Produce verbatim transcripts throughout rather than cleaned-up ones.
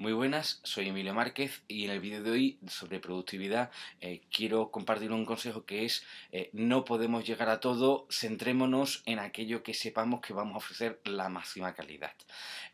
Muy buenas, soy Emilio Márquez y en el vídeo de hoy sobre productividad eh, quiero compartir un consejo que es eh, no podemos llegar a todo, centrémonos en aquello que sepamos que vamos a ofrecer la máxima calidad.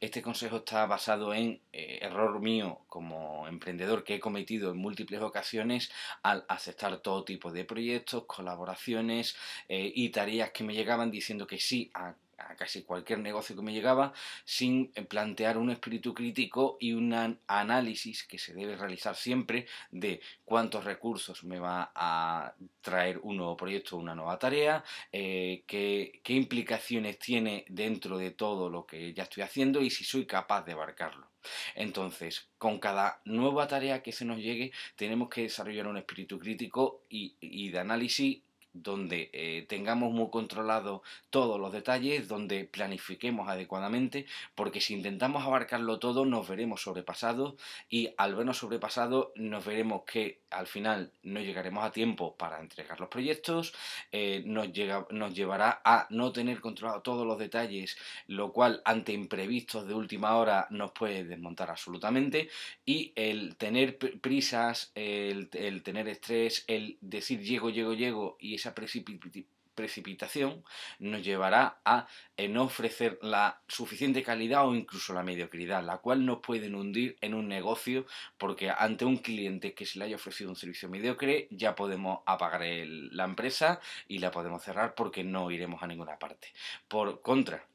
Este consejo está basado en eh, error mío como emprendedor que he cometido en múltiples ocasiones al aceptar todo tipo de proyectos, colaboraciones eh, y tareas que me llegaban diciendo que sí a a casi cualquier negocio que me llegaba, sin plantear un espíritu crítico y un análisis que se debe realizar siempre de cuántos recursos me va a traer un nuevo proyecto o una nueva tarea, eh, qué, qué implicaciones tiene dentro de todo lo que ya estoy haciendo y si soy capaz de abarcarlo. Entonces, con cada nueva tarea que se nos llegue, tenemos que desarrollar un espíritu crítico y, y de análisis donde eh, tengamos muy controlado todos los detalles, donde planifiquemos adecuadamente, porque si intentamos abarcarlo todo nos veremos sobrepasados y al vernos sobrepasados nos veremos que al final no llegaremos a tiempo para entregar los proyectos, eh, nos, llega, nos llevará a no tener controlado todos los detalles, lo cual ante imprevistos de última hora nos puede desmontar absolutamente, y el tener prisas, el, el tener estrés, el decir llego, llego, llego y esa precipit- precipitación nos llevará a eh, no ofrecer la suficiente calidad o incluso la mediocridad, la cual nos pueden hundir en un negocio, porque ante un cliente que se le haya ofrecido un servicio mediocre ya podemos apagar el, la empresa y la podemos cerrar porque no iremos a ninguna parte. Por contra,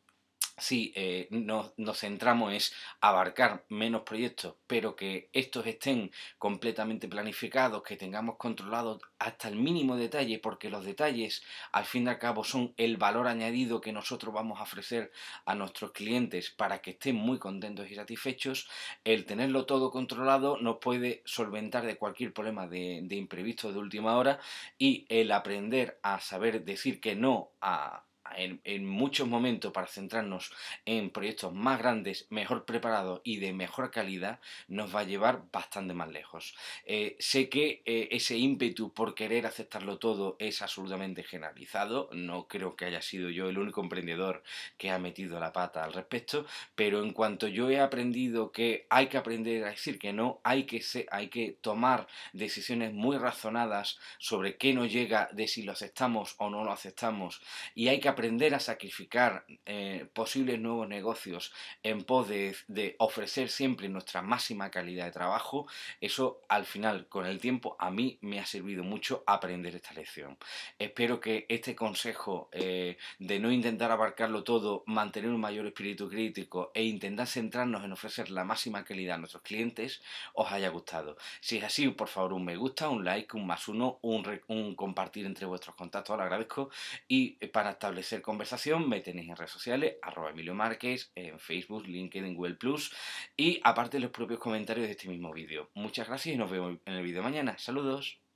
si eh, nos, nos centramos es abarcar menos proyectos, pero que estos estén completamente planificados, que tengamos controlados hasta el mínimo detalle, porque los detalles al fin y al cabo son el valor añadido que nosotros vamos a ofrecer a nuestros clientes para que estén muy contentos y satisfechos. El tenerlo todo controlado nos puede solventar de cualquier problema de, de imprevisto de última hora, y el aprender a saber decir que no a En, en muchos momentos para centrarnos en proyectos más grandes, mejor preparados y de mejor calidad, nos va a llevar bastante más lejos. Eh, sé que eh, ese ímpetu por querer aceptarlo todo es absolutamente generalizado, no creo que haya sido yo el único emprendedor que ha metido la pata al respecto, pero en cuanto yo he aprendido que hay que aprender a decir que no, hay que, ser, hay que tomar decisiones muy razonadas sobre qué nos llega, de si lo aceptamos o no lo aceptamos, y hay que aprender a sacrificar eh, posibles nuevos negocios en pos de, de ofrecer siempre nuestra máxima calidad de trabajo. Eso al final, con el tiempo, a mí me ha servido mucho aprender esta lección. Espero que este consejo eh, de no intentar abarcarlo todo, mantener un mayor espíritu crítico e intentar centrarnos en ofrecer la máxima calidad a nuestros clientes os haya gustado. Si es así, por favor, un me gusta, un like, un más uno, un, un compartir entre vuestros contactos, os lo agradezco, y para establecer conversación me tenéis en redes sociales, arroba Emilio Márquez, en Facebook, LinkedIn, Google Plus, y aparte los propios comentarios de este mismo vídeo. Muchas gracias y nos vemos en el vídeo mañana. Saludos.